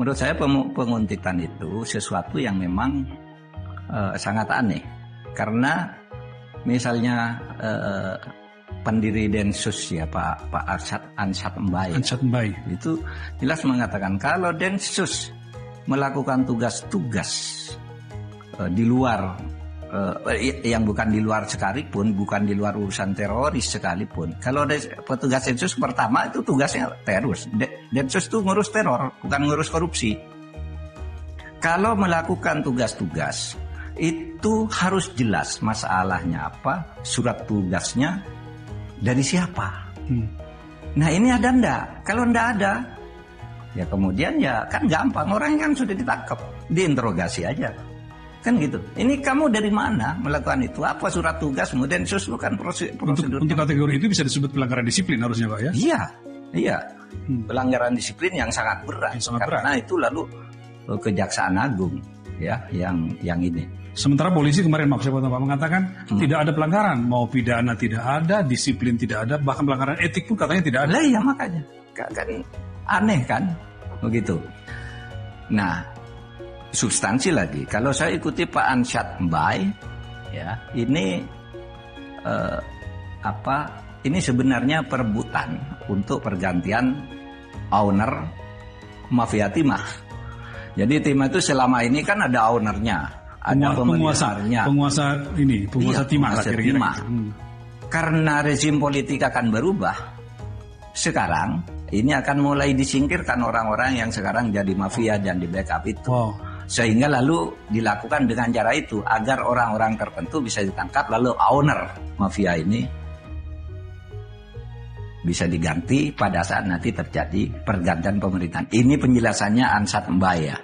Menurut saya penguntitan itu sesuatu yang memang sangat aneh. Karena misalnya pendiri Densus ya Pak Ansyaad Mbai itu jelas mengatakan kalau Densus melakukan tugas-tugas di luar yang bukan di luar sekalipun, bukan di luar urusan teroris sekalipun. Kalau petugas Densus pertama itu tugasnya teroris. Densus itu ngurus teror, bukan ngurus korupsi. Kalau melakukan tugas-tugas itu harus jelas masalahnya apa, surat tugasnya dari siapa. Nah ini ada ndak? Kalau ndak ada, ya kemudian ya kan gampang, orang kan sudah ditangkap, diinterogasi aja. Kan gitu. Ini kamu dari mana melakukan itu? Apa surat tugasmu? Densus bukan prosedur. Untuk kategori itu bisa disebut pelanggaran disiplin harusnya Pak ya? Iya. Pelanggaran disiplin yang sangat berat. Karena itu lalu Kejaksaan Agung ya yang ini. Sementara polisi kemarin Pak mengatakan tidak ada pelanggaran, mau pidana tidak ada, disiplin tidak ada, bahkan pelanggaran etik pun katanya tidak ada. Lah ya makanya. Kan aneh kan? Begitu. Nah, substansi lagi. Kalau saya ikuti Pak Ansyaad Mbai ya, ini sebenarnya perebutan untuk pergantian owner mafia timah. Jadi timah itu selama ini kan ada ownernya, ada pemiliknya. Penguasa timah. Karena rezim politik akan berubah, sekarang ini akan mulai disingkirkan orang-orang yang sekarang jadi mafia dan di backup itu. Wow. Sehingga lalu dilakukan dengan cara itu agar orang-orang tertentu bisa ditangkap, lalu owner mafia ini bisa diganti pada saat nanti terjadi pergantian pemerintahan. Ini penjelasannya Ansyaad Mbai ya.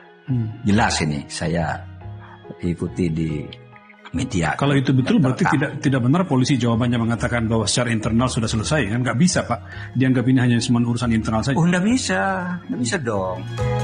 Jelas ini saya ikuti di media. Kalau itu betul berarti tidak benar polisi jawabannya mengatakan bahwa secara internal sudah selesai kan? Nggak bisa Pak. Dianggap ini hanya cuma urusan internal saja. Oh nggak bisa dong.